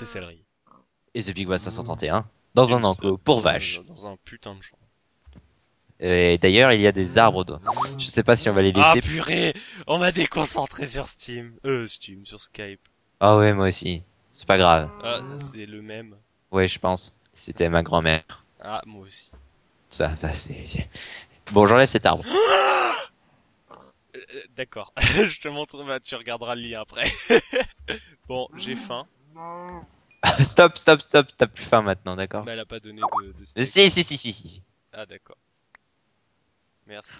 ses céleris. Et The Big Boss 531 dans et un enclos pour vaches. Dans un putain de champ. Et d'ailleurs, il y a des arbres. Je sais pas si on va les laisser. Ah purée, on m'a déconcentré sur Steam. Sur Skype. Ah ouais, moi aussi. C'est pas grave. Ah, c'est le même. Ouais, je pense. C'était ma grand-mère. Ah, moi aussi. Ça va, c'est... Bon, j'enlève cet arbre. D'accord. Je te montre, bah, tu regarderas le lien après. Bon, j'ai faim. Stop. T'as plus faim maintenant, d'accord? Bah, elle a pas donné de steak. Si. Ah, d'accord. Merci.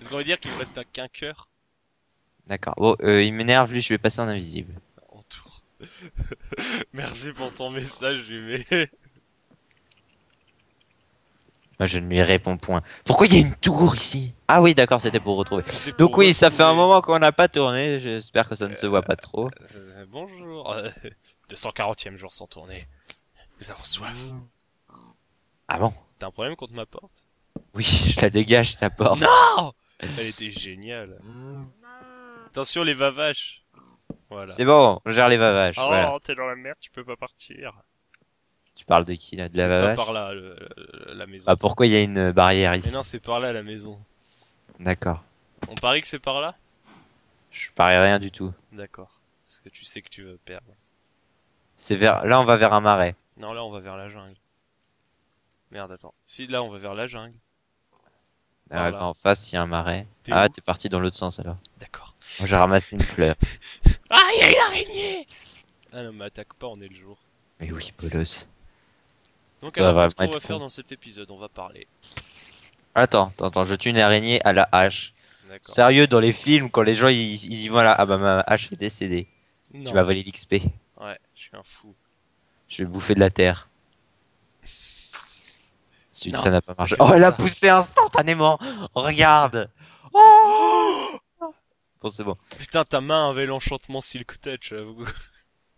Est-ce qu'on veut dire qu'il me reste qu'un cœur? D'accord. Bon, il m'énerve, lui, je vais passer en invisible. En tour. Merci pour ton message, Jumé. Moi, je ne lui réponds point. Pourquoi il y a une tour ici? Ah oui, d'accord, c'était pour retrouver. Donc oui, ça fait un moment qu'on n'a pas tourné. J'espère que ça ne se voit pas trop. Bonjour. 240e jour sans tourner. Nous avons soif. Ah bon? T'as un problème contre ma porte? Oui, je la dégage, ta porte. Non! Elle était géniale. Attention, les vavaches. Voilà. C'est bon, on gère les vavaches. Oh, voilà. T'es dans la merde, tu peux pas partir. Tu parles de qui là? De la vavache? C'est pas par là, la maison. Ah, pourquoi il y a une barrière ici? Mais non, c'est par là la maison. D'accord. On parie que c'est par là? Je parie rien du tout. D'accord. Parce que tu sais que tu veux perdre. C'est vers... Là, on va vers un marais. Non, là, on va vers la jungle. Merde, attends. Si, là, on va vers la jungle. Ah, voilà. En face, il y a un marais. Ah, t'es parti dans l'autre sens alors. D'accord. Moi, j'ai ramassé une fleur. Ah, il y a une araignée! Ah non, mais attaque pas, on est le jour. Mais oui, Polos. Donc alors, qu'est-ce qu'on va faire dans cet épisode? On va parler. Attends, je tue une araignée à la hache. Sérieux, dans les films, quand les gens ils y vont là, ah bah ma hache est décédée. Non. Tu m'as volé l'XP. Ouais, je suis un fou. Je vais bouffer de la terre. Non, ça n'a pas marché. Oh, elle a poussé instantanément. Regarde. Oh bon, c'est bon. Putain, ta main avait l'enchantement Silk Touch, j'avoue.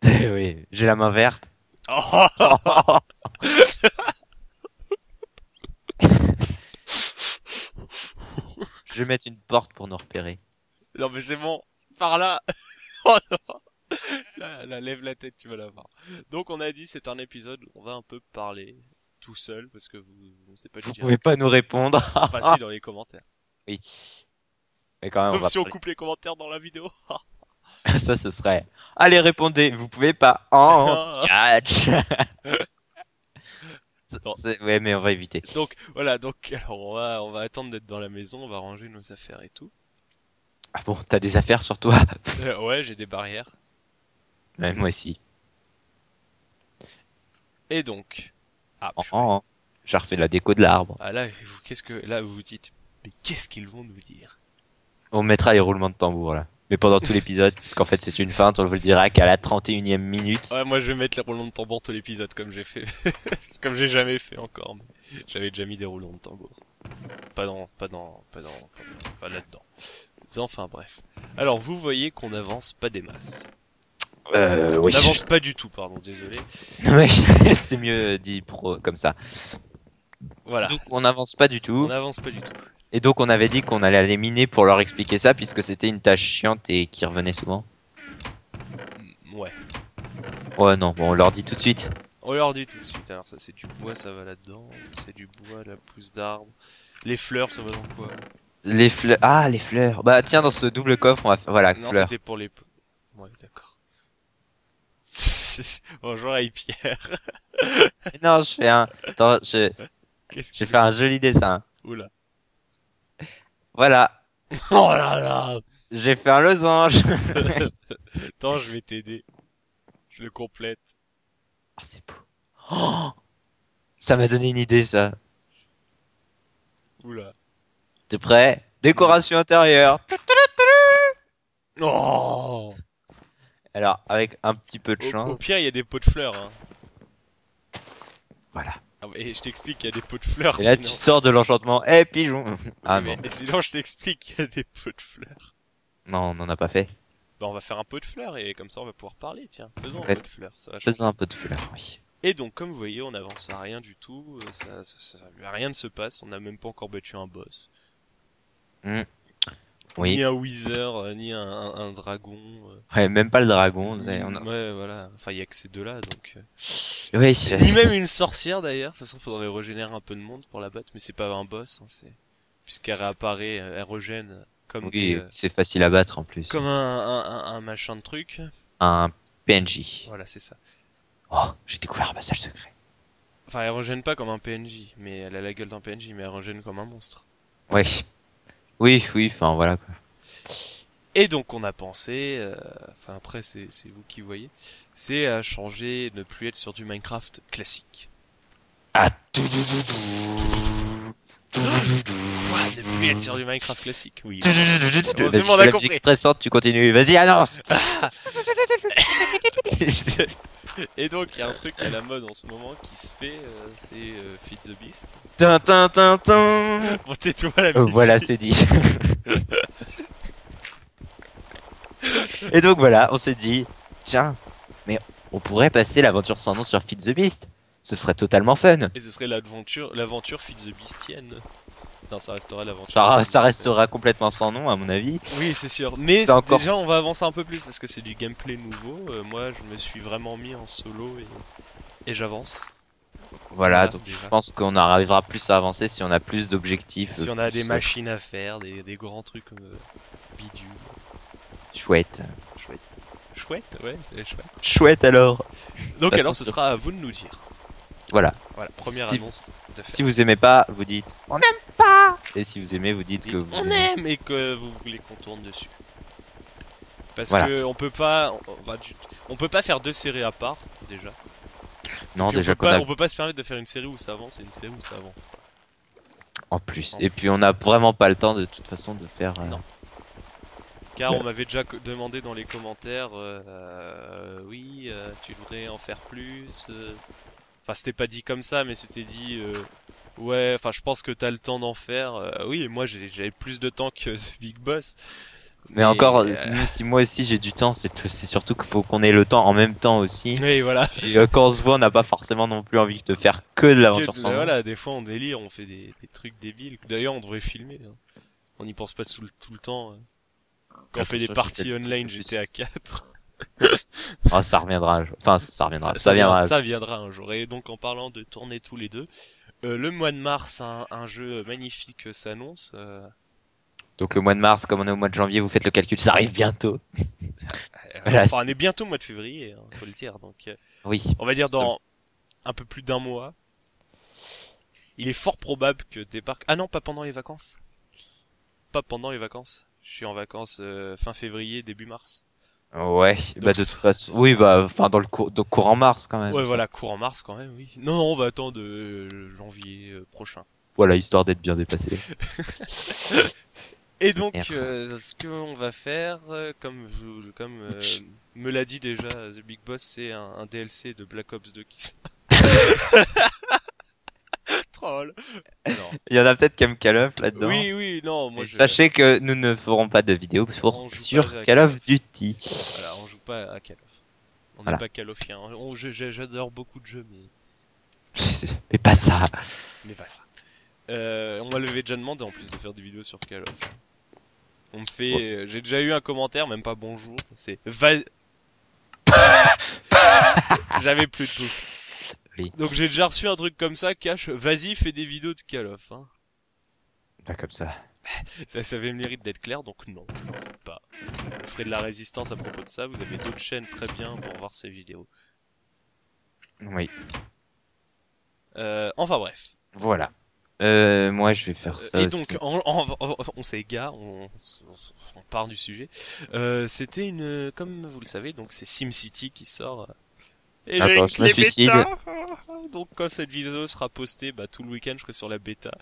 Oui, j'ai la main verte. Oh. Je vais mettre une porte pour nous repérer. Non mais c'est bon, par là. Oh non. Là, lève la tête, tu vas la voir. Donc on a dit, c'est un épisode où on va un peu parler tout seul parce que vous ne savez pas. Vous pouvez pas nous répondre. Enfin si, dans les commentaires. Oui. Mais quand même, sauf si on coupe les commentaires dans la vidéo. Ça, ce serait. Allez, répondez. Vous pouvez pas. Oh, catch. Ouais, mais on va éviter. Donc voilà. Donc alors, on va attendre d'être dans la maison. On va ranger nos affaires et tout. Ah bon, t'as des affaires sur toi? Ouais, j'ai des barrières. Ouais, moi aussi. Et donc. Ah. J'ai refait la déco de l'arbre. Ah là, qu'est-ce que là vous vous dites? Mais qu'est-ce qu'ils vont nous dire? On mettra les roulements de tambour là. Mais pendant tout l'épisode, puisqu'en fait c'est une feinte, on vous le dira qu'à la 31e minute. Ouais, moi je vais mettre les roulements de tambour tout l'épisode comme j'ai fait. Comme j'ai jamais fait encore, mais j'avais déjà mis des roulements de tambour. Pas là-dedans. Enfin bref. Alors vous voyez qu'on n'avance pas des masses. On n'avance pas du tout, pardon, désolé. Mais c'est mieux dit comme ça. Voilà. Donc on n'avance pas du tout. On n'avance pas du tout. Et donc on avait dit qu'on allait aller miner pour leur expliquer ça, puisque c'était une tâche chiante et qui revenait souvent. Ouais. Ouais non, bon, on leur dit tout de suite. On leur dit tout de suite, alors ça c'est du bois, ça va là-dedans, ça c'est du bois, la pousse d'arbre, les fleurs ça va dans quoi? Les fleurs, ah les fleurs, bah tiens dans ce double coffre on va faire, voilà, non, fleurs. Non c'était pour les... Ouais d'accord. Bonjour à Pierre. Non je fais un... Attends, je fais un joli dessin. Oula. Voilà. Oh là là. J'ai fait un losange. Attends, je vais t'aider. Je le complète. Ah, oh, c'est beau. Oh, ça m'a donné une idée, ça. Oula. T'es prêt? Décoration intérieure. Oh. Alors, avec un petit peu de chance. Au pire, il y a des pots de fleurs. Hein. Voilà. Ah, et je t'explique qu'il y a des pots de fleurs. Et là, sinon... tu sors de l'enchantement. Eh, hey, pigeon. Ah mais bon. Et sinon, je t'explique qu'il y a des pots de fleurs. Non, on n'en a pas fait. Bah, on va faire un pot de fleurs et comme ça, on va pouvoir parler. Tiens, faisons un pot de fleurs. Ça va faisons un pot de fleurs, oui. Et donc, comme vous voyez, on n'avance à rien du tout. Rien ne se passe. On n'a même pas encore battu un boss. Mm. Oui. Ni un Wither, ni un dragon. Ouais, même pas le dragon. Ouais, voilà. Enfin, il y a que ces deux-là, donc. Oui. Ni même une sorcière d'ailleurs. De toute façon, faudrait régénérer un peu de monde pour la battre, mais c'est pas un boss. Hein, c'est puisqu'elle réapparaît, elle régène comme. Oui, c'est facile à battre en plus. Comme un machin de truc. Un PNJ. Voilà, c'est ça. Oh, j'ai découvert un passage secret. Enfin, elle régène pas comme un PNJ, mais elle a la gueule d'un PNJ, mais elle régène comme un monstre. Ouais. Oui, oui, enfin voilà quoi. Et donc on a pensé, enfin après c'est vous qui voyez, c'est à changer, ne plus être sur du Minecraft classique. Ah tout ne plus être sur du Minecraft classique, oui. C'est bon, on a compris. Musique stressante, tu continues, vas-y annonce. Et donc il y a un truc à la mode en ce moment qui se fait, c'est Feed the Beast. Tintin tintin. Bon, tais-toi la musique. Voilà, c'est dit. Et donc voilà, on s'est dit, tiens, mais on pourrait passer l'aventure sans nom sur Feed the Beast. Ce serait totalement fun. Et ce serait l'aventure Feed the Beastienne. Non, ça restera l'aventure. Ça restera complètement sans nom à mon avis. Oui, c'est sûr. Mais encore... déjà on va avancer un peu plus parce que c'est du gameplay nouveau. Moi je me suis vraiment mis en solo et j'avance. Voilà, donc déjà. Je pense qu'on arrivera plus à avancer si on a plus d'objectifs. Si on a des machines à faire, des grands trucs comme bidule. Chouette. Chouette. Chouette, ouais, c'est chouette. Chouette alors. Donc alors ce sera à vous de nous dire. Voilà. Voilà, première annonce. Si vous aimez pas, vous dites on n'aime pas. Et si vous aimez, vous dites que vous aimez et que vous voulez qu'on tourne dessus. Parce que on peut pas faire deux séries à part déjà. Non, déjà on peut pas se permettre de faire une série où ça avance et une série où ça avance pas. En plus. Et puis on n'a vraiment pas le temps de toute façon de faire. Non. Car on m'avait déjà demandé dans les commentaires, oui, tu devrais en faire plus. Enfin, c'était pas dit comme ça, mais c'était dit, ouais, enfin, je pense que t'as le temps d'en faire. Oui, moi, j'avais plus de temps que ce Big Boss. Mais encore, si moi aussi j'ai du temps, c'est surtout qu'il faut qu'on ait le temps en même temps aussi. Oui, voilà. Et quand on se voit, on n'a pas forcément non plus envie de faire que de l'aventure sans. Voilà, des fois on délire, on fait des trucs débiles. D'ailleurs, on devrait filmer. Hein. On n'y pense pas tout le temps. Quand on fait des parties online GTA 4. Oh, ça reviendra un jour. Enfin, ça viendra un jour. Et donc, en parlant de tourner tous les deux, le mois de mars, un jeu magnifique s'annonce. Donc, le mois de mars, comme on est au mois de janvier, vous faites le calcul, ça arrive bientôt. Voilà, enfin, on est bientôt au mois de février, hein, faut le dire. Donc, oui. On va dire dans un peu plus d'un mois. Il est fort probable que débarque. Ah non, pas pendant les vacances. Pas pendant les vacances. Je suis en vacances fin février, début mars. Ouais, donc, bah oui, bah enfin dans le courant mars quand même. Ouais, voilà, courant mars quand même, oui. Non, on va attendre janvier prochain. Voilà, histoire d'être bien dépassé. Et donc, ce qu'on va faire, comme me l'a dit déjà The Big Boss, c'est un DLC de Black Ops 2 qui... Troll. Il y en a peut-être qui aiment Call of là-dedans. Oui, oui, non. Moi, sachez que nous ne ferons pas de vidéo sur Call of Duty. Voilà, on joue pas à Call of. On n'est pas Call of. J'adore beaucoup de jeux, mais. Mais pas ça. Mais pas ça. On m'a déjà demandé en plus de faire des vidéos sur Call of. On me fait. Ouais. J'ai déjà eu un commentaire, même pas bonjour. C'est. J'avais plus de tout. Oui. Donc j'ai déjà reçu un truc comme ça, cash, vas-y fais des vidéos de Call of. Hein. Pas comme ça. Ça avait le mérite d'être clair, donc non, je n'en fais pas. Je ferai de la résistance à propos de ça, vous avez d'autres chaînes très bien pour voir ces vidéos. Oui. Enfin bref. Voilà. Moi je vais faire ça. Et donc, on s'égare, on part du sujet. C'était une... Comme vous le savez, donc c'est SimCity qui sort... Et attends, je me suicide. Donc quand cette vidéo sera postée, bah tout le week-end je serai sur la bêta.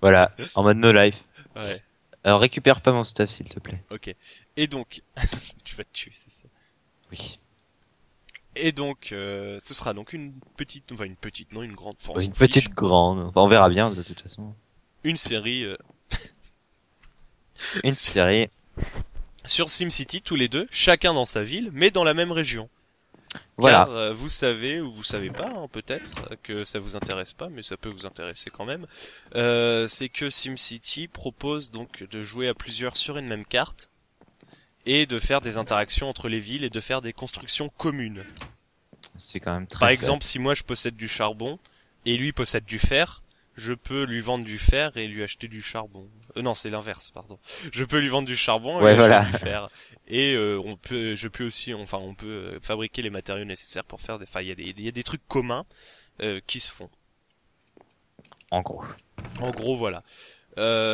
Voilà, en mode no life. Ouais. Alors récupère pas mon stuff s'il te plaît. Ok. Et donc, tu vas te tuer, c'est ça. Oui. Et donc, ce sera donc une grande. Enfin, on verra bien de toute façon. Une série. Une série. Sur SimCity, tous les deux, chacun dans sa ville, mais dans la même région. Voilà. Car, vous savez ou vous savez pas, hein, peut-être que ça vous intéresse pas, mais ça peut vous intéresser quand même. C'est que SimCity propose donc de jouer à plusieurs sur une même carte et de faire des interactions entre les villes et de faire des constructions communes. C'est quand même très. Par exemple, si moi je possède du charbon et lui possède du fer, je peux lui vendre du fer et lui acheter du charbon. Non, c'est l'inverse, pardon. Je peux lui vendre du charbon et lui acheter du fer. Et on peut fabriquer les matériaux nécessaires pour faire des. Enfin, il y a des trucs communs qui se font. En gros. En gros, voilà.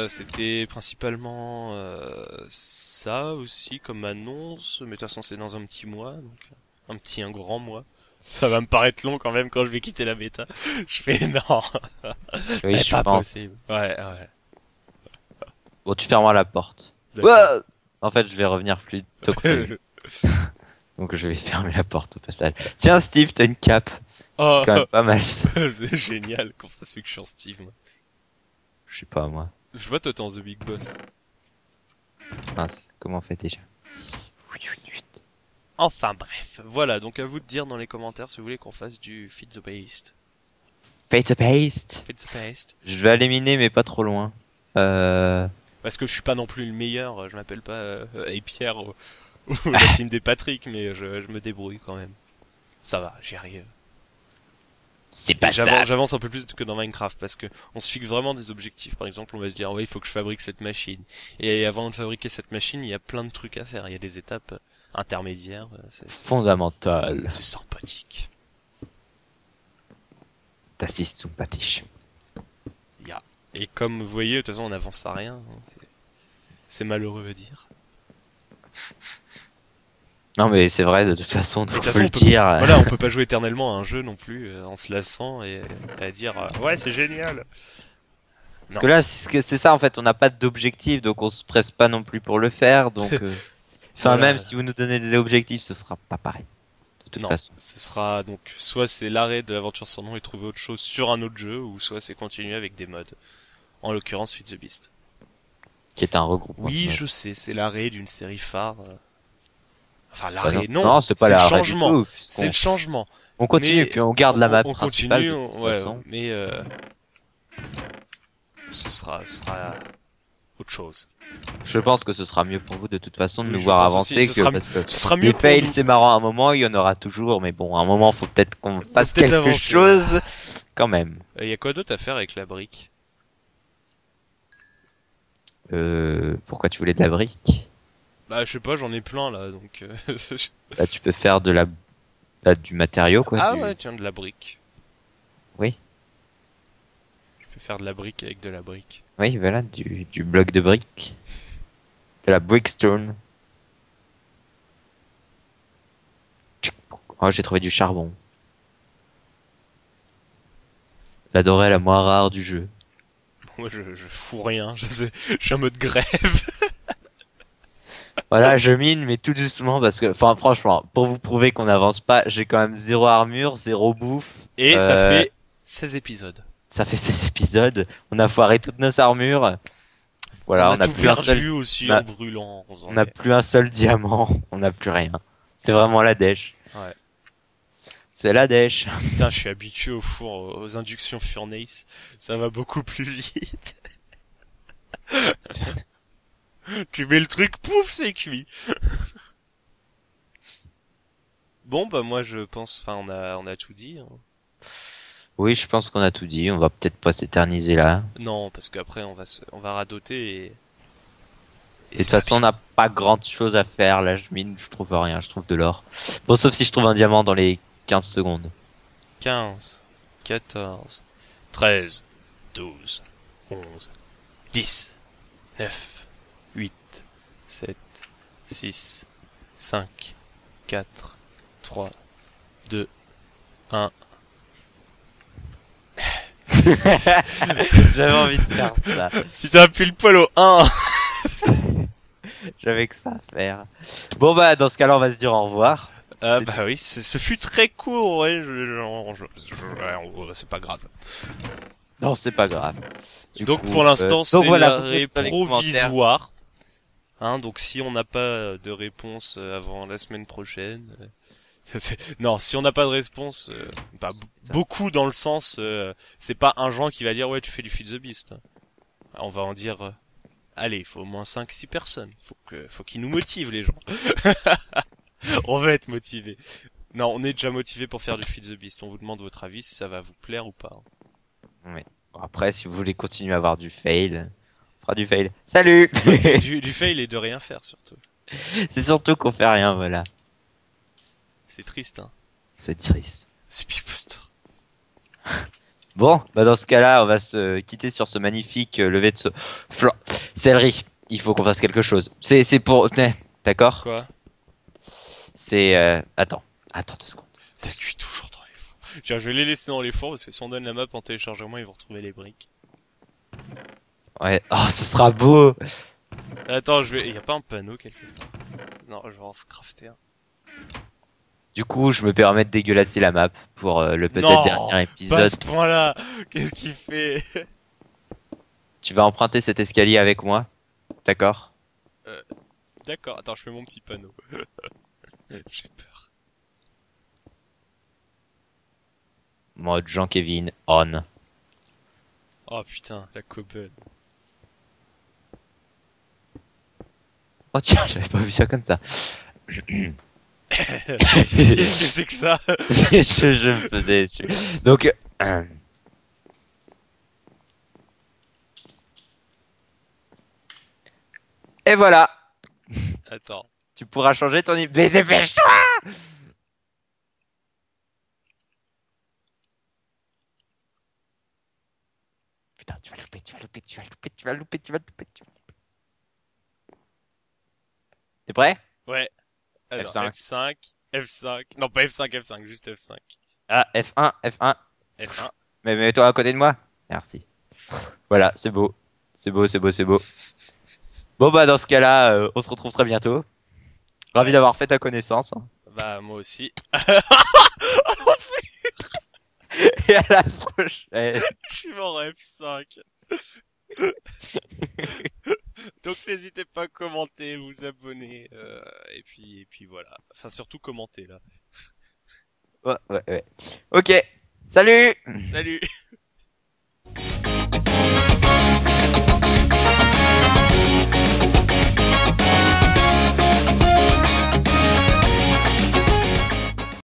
C'était principalement ça aussi comme annonce, mais de toute façon c'est dans un petit mois, donc un grand mois. Ça va me paraître long quand même quand je vais quitter la bêta. Je fais non. Oui, je pas pense. Possible. Ouais, ouais. Bon, tu fermes la porte. Wow, en fait, je vais revenir plus tôt que donc je vais fermer la porte au passage. Tiens, Steve, t'as une cape. Oh. C'est quand même pas mal ça. C'est génial. Comment ça se fait que je suis en Steve, moi? Je sais pas, moi. Je sais pas, toi t'es en The Big Boss. Mince, comment on fait déjà? Enfin bref, voilà, donc à vous de dire dans les commentaires si vous voulez qu'on fasse du Feed the Beast. Feed the Beast. Feed the Beast. Je vais aller miner mais pas trop loin. Parce que je suis pas non plus le meilleur, je m'appelle pas Pierre ou la team des Patrick, mais je me débrouille quand même. Ça va, j'y arrive. C'est pas ça. J'avance un peu plus que dans Minecraft parce que on se fixe vraiment des objectifs. Par exemple, on va se dire, ouais, il faut que je fabrique cette machine. Et avant de fabriquer cette machine, il y a plein de trucs à faire. Il y a des étapes intermédiaires. C'est fondamental. C'est sympathique. Das ist sympathisch. Yeah. Et comme vous voyez, de toute façon, on n'avance à rien. C'est malheureux à dire. Non mais c'est vrai, de toute façon, on peut pas jouer éternellement à un jeu non plus en se lassant et à dire ouais c'est génial. Parce que là c'est ça en fait, on n'a pas d'objectif donc on se presse pas non plus pour le faire donc enfin voilà. Même si vous nous donnez des objectifs ce sera pas pareil. De toute façon, ce sera donc soit c'est l'arrêt de l'aventure sans nom et trouver autre chose sur un autre jeu ou soit c'est continuer avec des mods. En l'occurrence Feed the Beast. Qui est un regroupement. Oui, je sais, c'est l'arrêt d'une série phare. Enfin l'arrêt non, c'est pas l'arrêt du tout. C'est le changement. On continue mais puis on garde la map principale de toute façon. Mais ce sera autre chose. Je pense que ce sera mieux pour vous de toute façon de nous voir avancer aussi, parce que les fails c'est marrant à un moment, il y en aura toujours mais bon à un moment faut peut-être qu'on fasse quelque chose quand même. Il y a quoi d'autre à faire avec la brique? Pourquoi tu voulais de la brique? Bah je sais pas, j'en ai plein là donc. Bah tu peux faire de la du matériau quoi. Ah ouais tiens de la brique. Oui. Je peux faire de la brique avec de la brique. Oui voilà du bloc de briques. De la brickstone. Oh j'ai trouvé du charbon. La dorée la moins rare du jeu. Bon, moi je fous rien, je suis en mode grève. Voilà, je mine, mais tout doucement, parce que, enfin, franchement, pour vous prouver qu'on n'avance pas, j'ai quand même 0 armure, 0 bouffe. Et ça fait 16 épisodes. Ça fait 16 épisodes, on a foiré toutes nos armures. Voilà, on a plus un seul... aussi en brûlant. On n'a plus un seul diamant, on n'a plus rien. C'est vraiment la dèche. Ouais. C'est la dèche. Putain, je suis habitué au four, aux inductions furnace, ça va beaucoup plus vite. Tu mets le truc, pouf, c'est cuit. Bon, bah moi je pense, enfin on a tout dit. Hein. Oui, je pense qu'on a tout dit. On va peut-être pas s'éterniser là. Non, parce qu'après on va radoter. Et de toute façon, on n'a pas grand chose à faire. Là, je mine, je trouve rien, je trouve de l'or. Bon, sauf si je trouve un diamant dans les 15 secondes. 15, 14, 13, 12, 11, 10, 9. 7, 6, 5, 4, 3, 2, 1. J'avais envie de faire ça. Putain, pile poil au 1. J'avais que ça à faire. Bon bah dans ce cas là on va se dire au revoir. Bah oui, ce fut très court, ouais, c'est pas grave. Non c'est pas grave. Donc pour l'instant c'est l'arrêt provisoire. Hein, donc si on n'a pas de réponse avant la semaine prochaine, Non, si on n'a pas de réponse, bah, beaucoup dans le sens, c'est pas un genre qui va dire ouais tu fais du Feed the Beast. On va en dire, allez, il faut au moins 5-6 personnes, faut qu'ils nous motivent les gens. On va être motivés. Non, on est déjà motivés pour faire du Feed the Beast, on vous demande votre avis si ça va vous plaire ou pas. Oui. Après, si vous voulez continuer à avoir du fail, on fera du fail. Salut. du fail et de rien faire surtout. C'est surtout qu'on fait rien, voilà. C'est triste, hein. C'est triste. C'est Pipostor. Bon, bah dans ce cas-là, on va se quitter sur ce magnifique lever de ce céleri. Il faut qu'on fasse quelque chose. C'est pour... D'accord. Quoi? C'est... Attends 2 secondes. Ça cuit toujours dans les fours. Tiens, je vais les laisser dans les fours parce que si on donne la map en téléchargement, ils vont retrouver les briques. Ouais. Oh, ce sera beau. Attends, je vais... Y'a pas un panneau quelque part? Non, je vais en crafter un. Du coup, je me permets de dégueulasser la map pour le peut-être dernier épisode. Pas ce point-là. Qu'est-ce qu'il fait? Tu vas emprunter cet escalier avec moi, d'accord? D'accord. Attends, je fais mon petit panneau. J'ai peur. Mode Jean-Kevin on. Oh putain, la cobble. Oh tiens, j'avais pas vu ça comme ça. Qu'est-ce que c'est que ça? je me faisais dessus. Donc, et voilà. Attends. Tu pourras changer ton... Mais dépêche-toi! Putain, tu vas louper. T'es prêt? Ouais. Alors, F5, non pas F5, juste F5. Ah, F1. Mais mets-toi à côté de moi. Merci. Voilà, c'est beau. Bon bah dans ce cas-là, on se retrouve très bientôt. Ravi d'avoir fait ta connaissance. Bah moi aussi. Et à la prochaine. Je suis mort à F5. Donc n'hésitez pas à commenter, vous abonner, et puis voilà. Enfin surtout commenter là. Ouais. Ok. Salut.